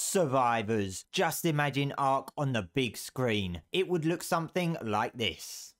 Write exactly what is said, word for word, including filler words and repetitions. Survivors. Just imagine Ark on the big screen. It would look something like this.